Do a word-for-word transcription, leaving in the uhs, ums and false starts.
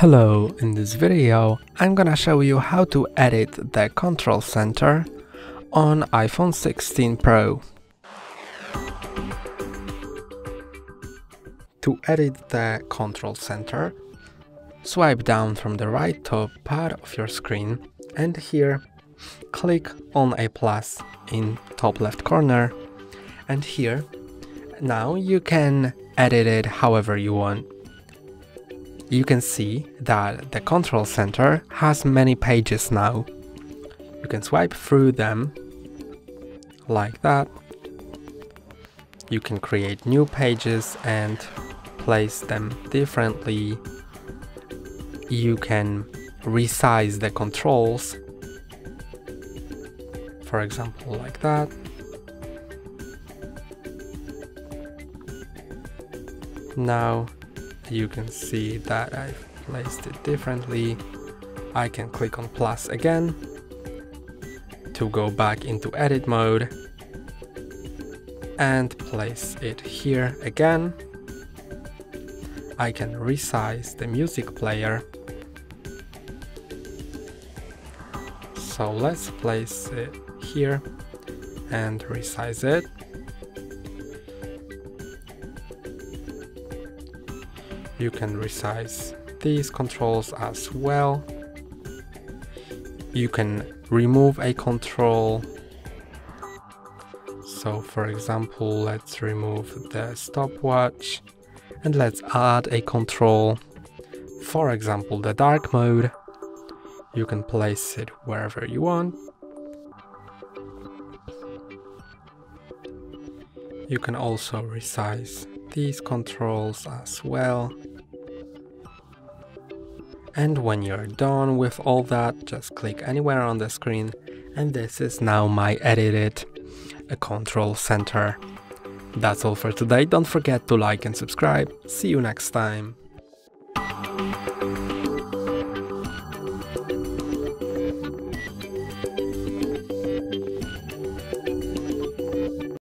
Hello, in this video I'm gonna show you how to edit the Control Center on iPhone sixteen Pro. To edit the Control Center, swipe down from the right top part of your screen and here click on a plus in top left corner, and here now you can edit it however you want. You can see that the Control Center has many pages now. You can swipe through them like that. You can create new pages and place them differently. You can resize the controls, for example like that. Now you can see that I've placed it differently. I can click on plus again to go back into edit mode and place it here again. I can resize the music player. So let's place it here and resize it. You can resize these controls as well. You can remove a control. So for example, let's remove the stopwatch and let's add a control. For example, the dark mode. You can place it wherever you want. You can also resize these controls as well. And when you're done with all that, just click anywhere on the screen, and this is now my edited Control Center. That's all for today. Don't forget to like and subscribe. See you next time.